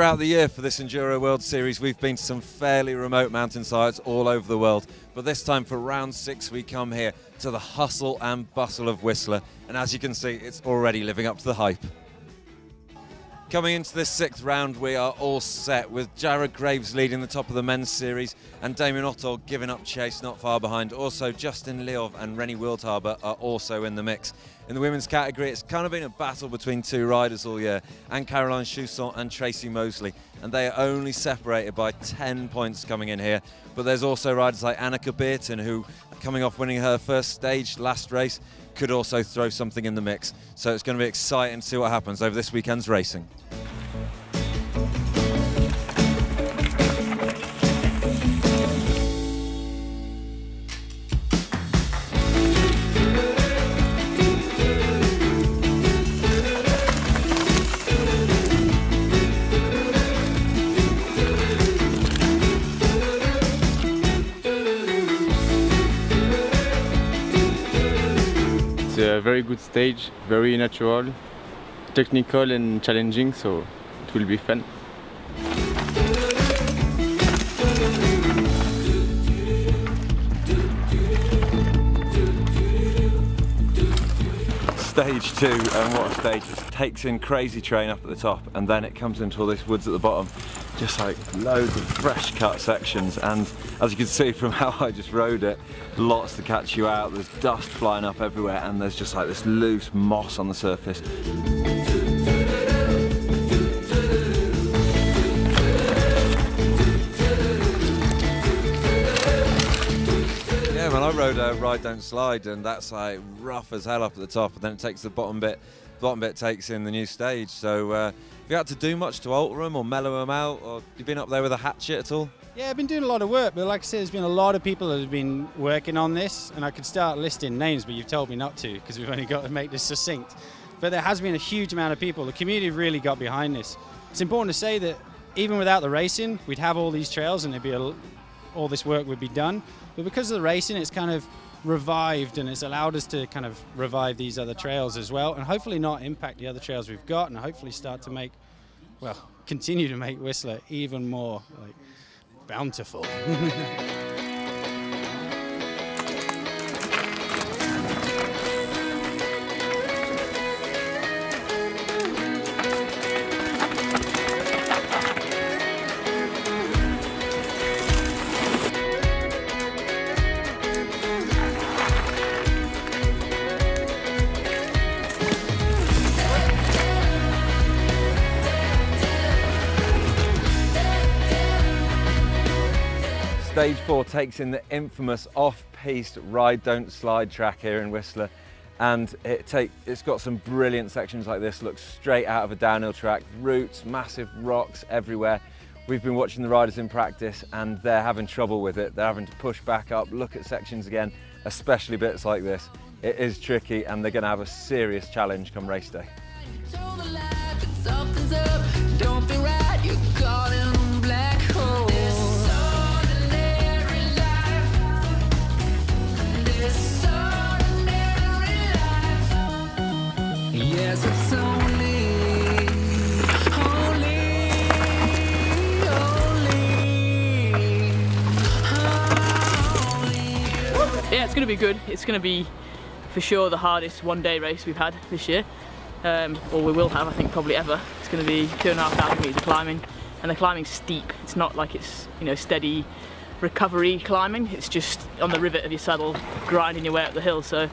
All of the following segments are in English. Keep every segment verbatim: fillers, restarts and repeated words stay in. Throughout the year for this Enduro World Series, we've been to some fairly remote mountainsides all over the world. But this time for round six, we come here to the hustle and bustle of Whistler. And as you can see, it's already living up to the hype. Coming into this sixth round, we are all set with Jared Graves leading the top of the men's series and Damien Otto giving up chase not far behind. Also, Justin Leov and Rennie Wildhaber are also in the mix. In the women's category, it's kind of been a battle between two riders all year, Anne-Caroline Chausson and Tracy Moseley, and they are only separated by ten points coming in here. But there's also riders like Anneke Beerten, who, coming off winning her first stage last race, could also throw something in the mix. So it's going to be exciting to see what happens over this weekend's racing. A very good stage, very natural, technical and challenging, so it will be fun. Stage two, and what a stage. It takes in Crazy Train up at the top, and then it comes into all this woods at the bottom. Just like loads of fresh cut sections, and as you can see from how I just rode it, lots to catch you out. There's dust flying up everywhere, and there's just like this loose moss on the surface. Yeah, well, I rode a Ride Don't Slide, and that's like rough as hell up at the top, and then it takes the bottom bit. The bottom bit takes in the new stage, so uh, have you had to do much to alter them or mellow them out, or you've been up there with a hatchet at all? Yeah, I've been doing a lot of work, but like I said, there's been a lot of people that have been working on this, and I could start listing names, but you've told me not to because we've only got to make this succinct. But there has been a huge amount of people. The community really got behind this. It's important to say that even without the racing, we'd have all these trails and it'd be a, all this work would be done. But because of the racing, it's kind of revived, and it's allowed us to kind of revive these other trails as well, and hopefully not impact the other trails we've got, and hopefully start to make, well, continue to make Whistler even more like bountiful. Stage four takes in the infamous off-piste Ride Don't Slide track here in Whistler, and it take, it's got some brilliant sections like this. Looks straight out of a downhill track, roots, massive rocks everywhere. We've been watching the riders in practice and they're having trouble with it. They're having to push back up, look at sections again, especially bits like this. It is tricky and they're going to have a serious challenge come race day. Yes, it's only, only, only, only. Yeah, it's going to be good. It's going to be, for sure, the hardest one-day race we've had this year, um, or we will have, I think, probably ever. It's going to be two and a half thousand metres of climbing, and the climbing's steep. It's not like it's, you know, steady recovery climbing. It's just on the rivet of your saddle, grinding your way up the hill. So.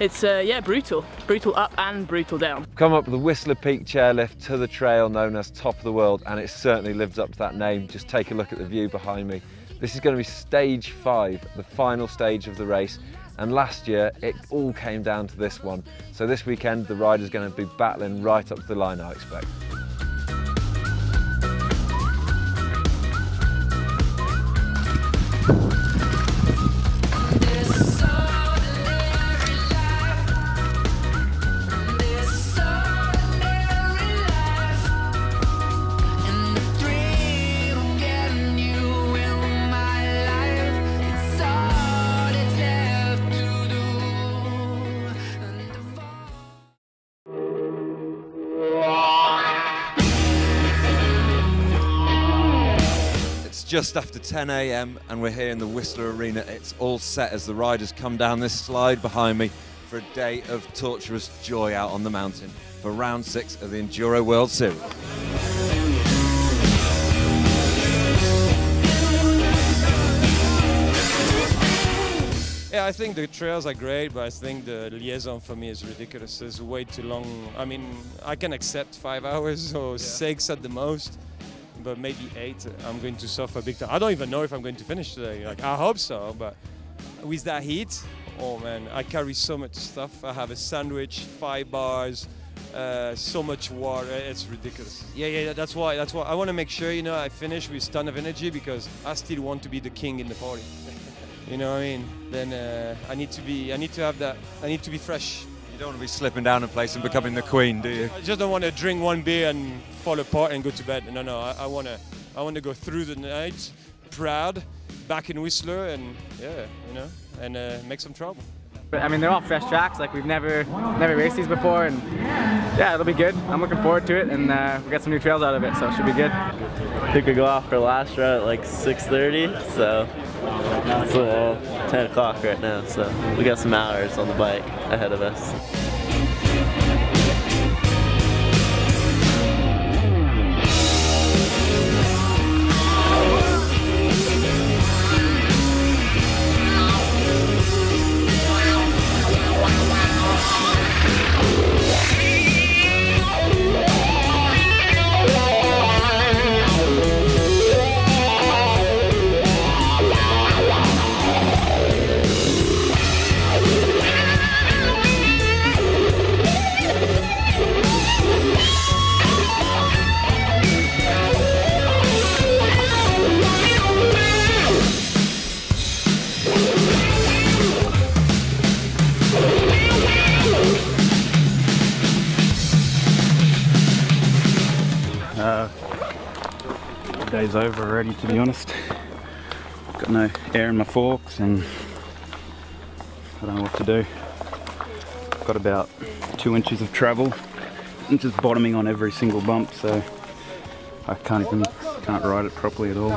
It's, uh, yeah, brutal. Brutal up and brutal down. Come up with the Whistler Peak chairlift to the trail known as Top of the World, and it certainly lives up to that name. Just take a look at the view behind me. This is going to be stage five, the final stage of the race, and last year it all came down to this one. So this weekend the rider's going to be battling right up to the line, I expect. It's just after ten A M and we're here in the Whistler Arena. It's all set as the riders come down this slide behind me for a day of torturous joy out on the mountain for round six of the Enduro World Series. Yeah, I think the trails are great, but I think the liaison for me is ridiculous. It's way too long. I mean, I can accept five hours or yeah. six at the most, but maybe eight. I'm going to suffer big time. I don't even know if I'm going to finish today. Like, I hope so, but with that heat, oh man, I carry so much stuff. I have a sandwich, five bars, uh, so much water. It's ridiculous. Yeah, yeah, that's why. That's why I want to make sure, you know, I finish with a ton of energy because I still want to be the king in the party. You know what I mean? Then uh, I need to be, I need to have that, I need to be fresh. You don't want to be slipping down in place and becoming the queen, do you? I just don't want to drink one beer and fall apart and go to bed. No, no, I, I want to I want to go through the night proud, back in Whistler and, yeah, you know, and uh, make some trouble. But I mean, they're all fresh tracks, like we've never never raced these before, and yeah, it'll be good. I'm looking forward to it, and uh, we got some new trails out of it, so it should be good. I think we go off for last route at like six thirty, so it's uh, ten o'clock right now, so we got some hours on the bike ahead of us. Day's over already, to be honest. Got no air in my forks and I don't know what to do. Got about two inches of travel. I'm just bottoming on every single bump, so I can't even can't ride it properly at all.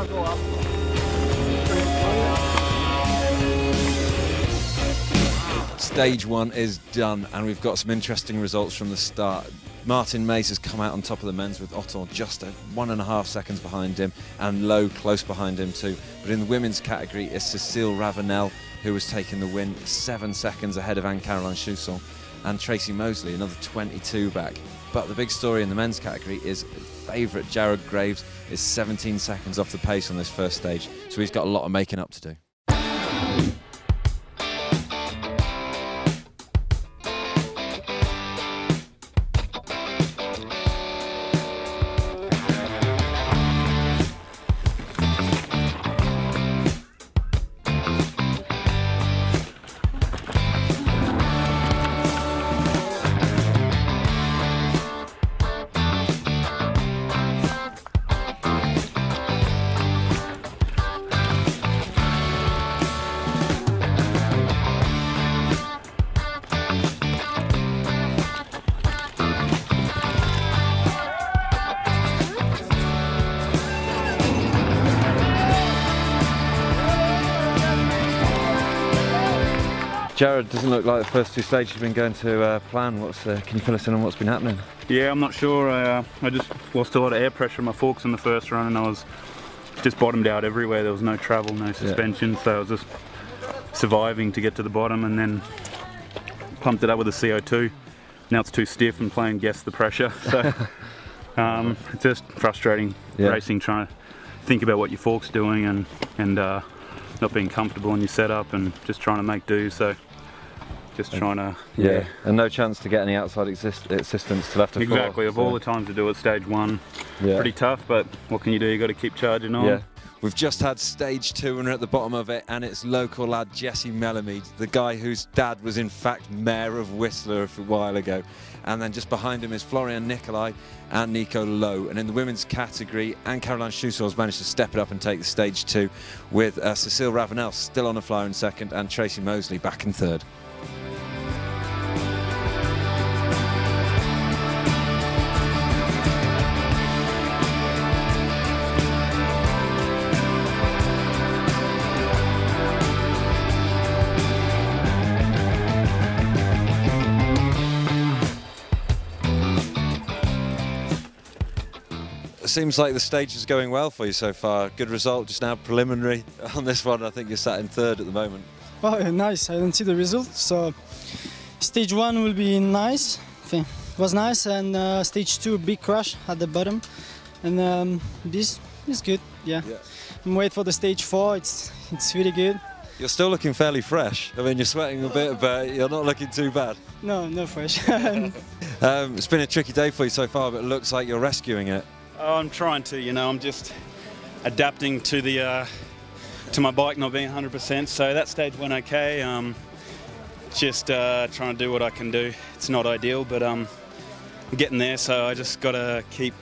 Stage one is done and we've got some interesting results from the start. Martin Maes has come out on top of the men's with Otto just a one and a half seconds behind him and Lowe close behind him too. But in the women's category is Cécile Ravanel, who has taken the win seven seconds ahead of Anne-Caroline Chausson and Tracy Moseley, another twenty-two back. But the big story in the men's category is favourite Jared Graves is seventeen seconds off the pace on this first stage, so he's got a lot of making up to do. Jared, doesn't look like the first two stages have been going to uh, plan. What's, uh, can you fill us in on what's been happening? Yeah, I'm not sure. I, uh, I just lost a lot of air pressure in my forks in the first run and I was just bottomed out everywhere. There was no travel, no suspension, yeah. So I was just surviving to get to the bottom and then pumped it up with the C O two. Now it's too stiff and playing guess the pressure. So um, it's just frustrating, yeah. Racing, trying to think about what your fork's doing and, and uh, not being comfortable in your setup and just trying to make do. So. Just trying to, yeah. yeah. And no chance to get any outside assist assistance till after four. Exactly, of so. all the time to do at stage one. Yeah. Pretty tough, but what can you do? You got to keep charging on. Yeah. We've just had stage two and we're at the bottom of it, and it's local lad Jesse Melamed, the guy whose dad was in fact mayor of Whistler a while ago. And then just behind him is Florian Nicolai and Nico Lowe. And in the women's category, Anne-Caroline Chausson has managed to step it up and take the stage two with uh, Cécile Ravanel still on the flyer in second and Tracy Moseley back in third. seems like the stage is going well for you so far. Good result just now, preliminary on this one. I think you're sat in third at the moment. Oh, nice. I didn't see the result. So stage one will be nice. It was nice. And uh, stage two, big crash at the bottom. And um, this is good. Yeah. yeah. I'm waiting for the stage four. It's, it's really good. You're still looking fairly fresh. I mean, you're sweating a bit, but you're not looking too bad. No, no fresh. um, it's been a tricky day for you so far, but it looks like you're rescuing it. Oh, I'm trying to, you know, I'm just adapting to the uh, to my bike not being one hundred percent. So that stage went okay. Um, just uh, trying to do what I can do. It's not ideal, but um, I'm getting there. So I just got to keep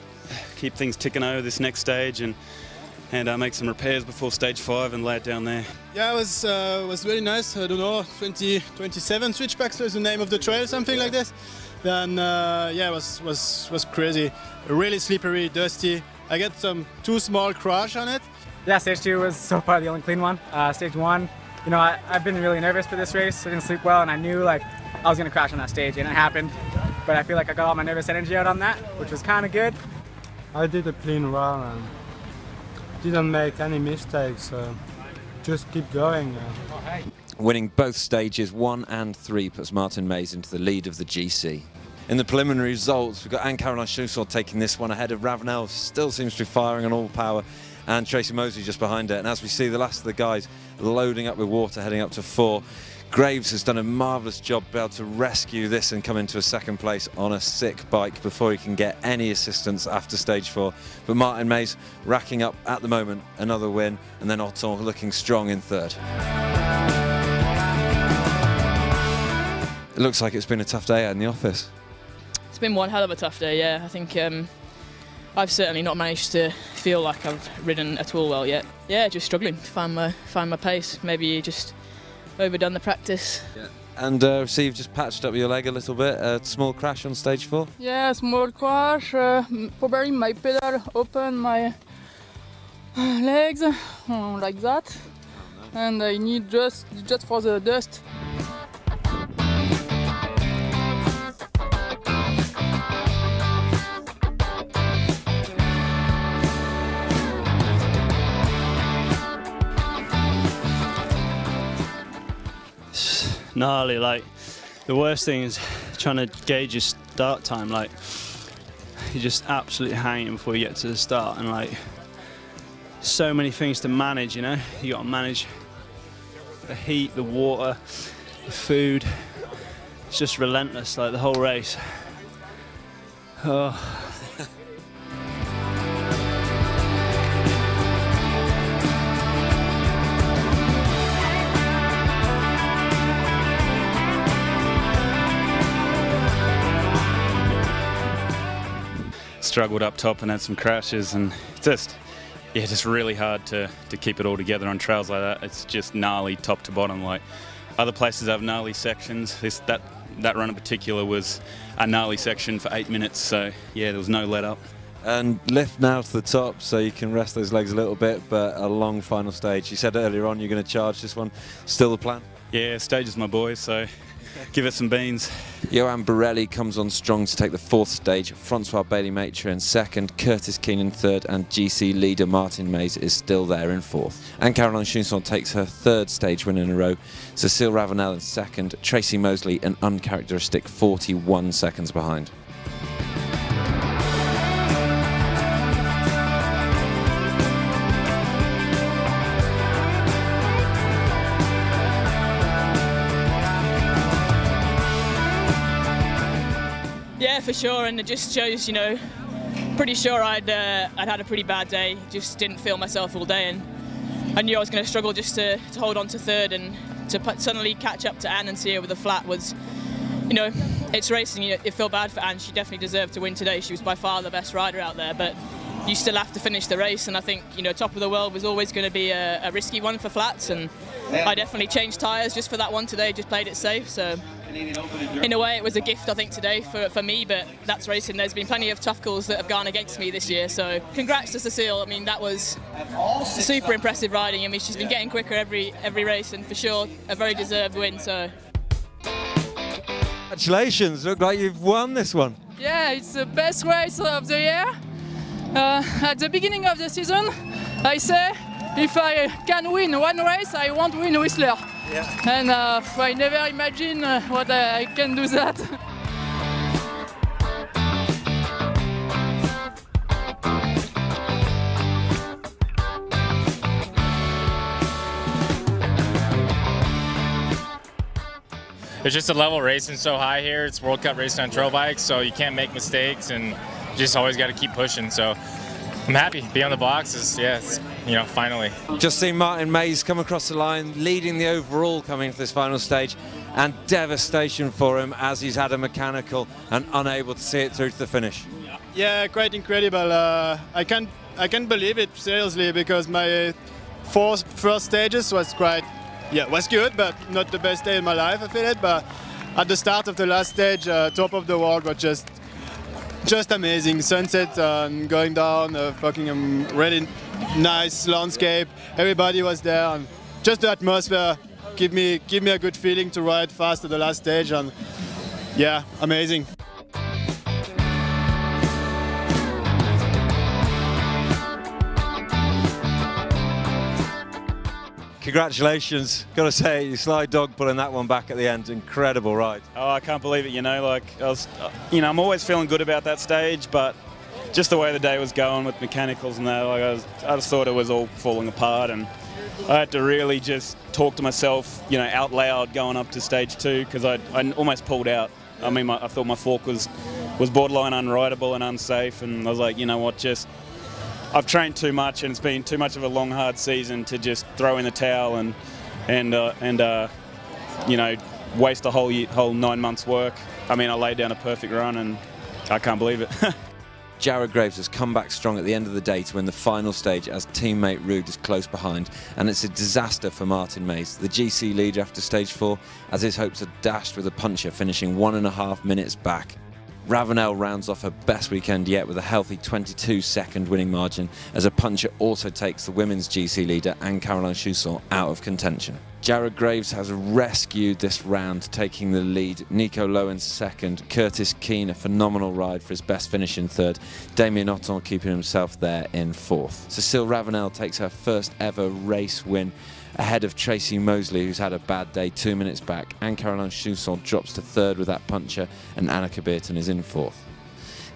keep things ticking over this next stage and. and uh, make some repairs before stage five and lay it down there. Yeah, it was uh, was really nice. I don't know, twenty, twenty-seven switchbacks was the name of the trail, something like this. Then uh, yeah, it was was was crazy, really slippery, dusty. I got some too small crash on it. Yeah, stage two was so far the only clean one. Uh, stage one, you know, I, I've been really nervous for this race. I didn't sleep well, and I knew like I was gonna crash on that stage, and it happened. But I feel like I got all my nervous energy out on that, which was kind of good. I did a clean run. And didn't make any mistakes, so just keep going. Winning both stages one and three puts Martin Maes into the lead of the G C. In the preliminary results, we've got Anne-Caroline Chausson taking this one ahead of Ravenel, still seems to be firing on all power, and Tracy Moseley just behind it. And as we see, the last of the guys loading up with water heading up to four. Graves has done a marvellous job being able to rescue this and come into a second place on a sick bike before he can get any assistance after stage four. But Martin Maes racking up at the moment another win, and then Otto looking strong in third. It looks like it's been a tough day out in the office. It's been one hell of a tough day, yeah. I think um, I've certainly not managed to feel like I've ridden at all well yet. Yeah, just struggling to find my, find my pace. Maybe just overdone the practice. Yeah. And uh, so you've just patched up your leg a little bit, a small crash on stage four? Yeah, small crash, uh, probably my pedal opened my legs, like that, oh, no. And I need just, just for the dust. Gnarly, like the worst thing is trying to gauge your start time. Like you're just absolutely hanging before you get to the start, and like so many things to manage, you know. You got to manage the heat, the water, the food. It's just relentless, like the whole race. Oh. Struggled up top and had some crashes, and just yeah, just really hard to to keep it all together on trails like that. It's just gnarly top to bottom. Like other places have gnarly sections. This that that run in particular was a gnarly section for eight minutes. So yeah, there was no let up. And lift now to the top, so you can rest those legs a little bit. But a long final stage. You said earlier on you're going to charge this one. Still the plan? Yeah, stage is my boy. So. Give it some beans. Johan Borelli comes on strong to take the fourth stage. Francois Bailey-Maitre in second, Curtis Keene in third, and G C leader Martin Maes is still there in fourth. Anne-Caroline Chausson takes her third stage win in a row. Cécile Ravanel in second, Tracy Moseley an uncharacteristic forty-one seconds behind. For sure, and it just shows, you know, pretty sure I'd uh, I'd had a pretty bad day, just didn't feel myself all day, and I knew I was going to struggle just to, to hold on to third, and to put, suddenly catch up to Anne and see her with a flat was, you know, it's racing, you, you feel bad for Anne, she definitely deserved to win today, she was by far the best rider out there, but you still have to finish the race, and I think, you know, Top of the World was always going to be a, a risky one for flats, and I definitely changed tyres just for that one today, just played it safe, so... In a way, it was a gift, I think, today for, for me, but that's racing. There's been plenty of tough calls that have gone against me this year, so congrats to Cécile. I mean, that was super impressive riding. I mean, she's been getting quicker every every race, and for sure, a very deserved win, so... Congratulations, look like you've won this one. Yeah, it's the best race of the year. Uh, at the beginning of the season, I say if I can win one race, I won't win Whistler. Yeah. And uh, I never imagined uh, what I, I can do that. It's just the level racing so high here. It's World Cup racing on trail bikes, so you can't make mistakes, and you just always got to keep pushing. So I'm happy to be on the box. Is yeah, it's, you know, finally. Just seeing Martin Maes come across the line, leading the overall coming to this final stage, and devastation for him as he's had a mechanical and unable to see it through to the finish. Yeah, quite incredible. Uh, I can't I can't believe it seriously, because my four first stages was quite. Yeah, it was good, but not the best day in my life, I feel it. But at the start of the last stage, uh, Top of the World was just just amazing. Sunset um, going down, a fucking um, really nice landscape. Everybody was there, and just the atmosphere give me give me a good feeling to ride fast at the last stage. And yeah, amazing. Congratulations, got to say, you slide dog pulling that one back at the end, incredible ride. Oh, I can't believe it, you know, like, I was, you know, I'm always feeling good about that stage, but just the way the day was going with mechanicals and that, like, I, was, I just thought it was all falling apart, and I had to really just talk to myself, you know, out loud going up to stage two, because I, I almost pulled out. I mean, my, I thought my fork was, was borderline unrideable and unsafe, and I was like, you know what, just... I've trained too much, and it's been too much of a long, hard season to just throw in the towel and and uh, and uh, you know, waste a whole year, whole nine months' work. I mean, I laid down a perfect run, and I can't believe it. Jared Graves has come back strong at the end of the day to win the final stage as teammate Ruud is close behind, and it's a disaster for Martin Maes, the G C leader after stage four, as his hopes are dashed with a puncher, finishing one and a half minutes back. Ravanel rounds off her best weekend yet with a healthy twenty-two second winning margin, as a puncher also takes the women's G C leader Anne-Caroline Chausson out of contention. Jared Graves has rescued this round, taking the lead. Nico Lowe in second, Curtis Keene a phenomenal ride for his best finish in third, Damien Otto keeping himself there in fourth. Cécile Ravanel takes her first ever race win, ahead of Tracy Moseley, who's had a bad day, two minutes back. Anne-Caroline Chausson drops to third with that puncher, and Anneke Beerten is in fourth.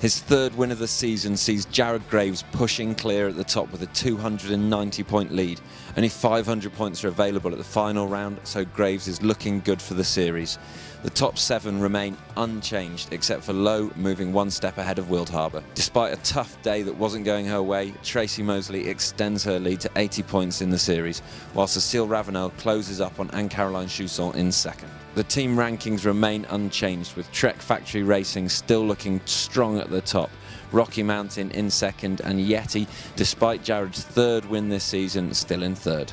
His third win of the season sees Jared Graves pushing clear at the top with a two hundred ninety point lead. Only five hundred points are available at the final round, so Graves is looking good for the series. The top seven remain unchanged, except for Lowe moving one step ahead of Wildhaber. Despite a tough day that wasn't going her way, Tracy Moseley extends her lead to eighty points in the series, while Cécile Ravanel closes up on Anne-Caroline Chausson in second. The team rankings remain unchanged, with Trek Factory Racing still looking strong at the top, Rocky Mountain in second, and Yeti, despite Jared's third win this season, still in third.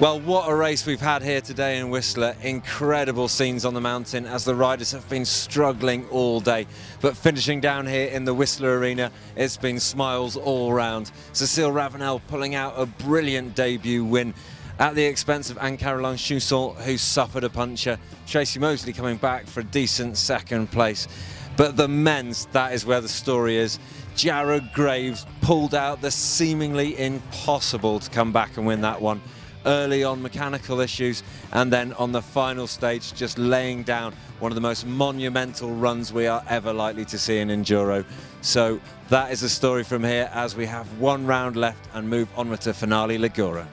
Well, what a race we've had here today in Whistler. Incredible scenes on the mountain as the riders have been struggling all day. But finishing down here in the Whistler Arena, it's been smiles all round. Cécile Ravanel pulling out a brilliant debut win at the expense of Anne-Caroline Chausson, who suffered a puncture. Tracy Moseley coming back for a decent second place. But the men's, that is where the story is. Jared Graves pulled out the seemingly impossible to come back and win that one. Early on mechanical issues, and then on the final stage just laying down one of the most monumental runs we are ever likely to see in Enduro. So that is the story from here as we have one round left and move onward to Finale Ligure.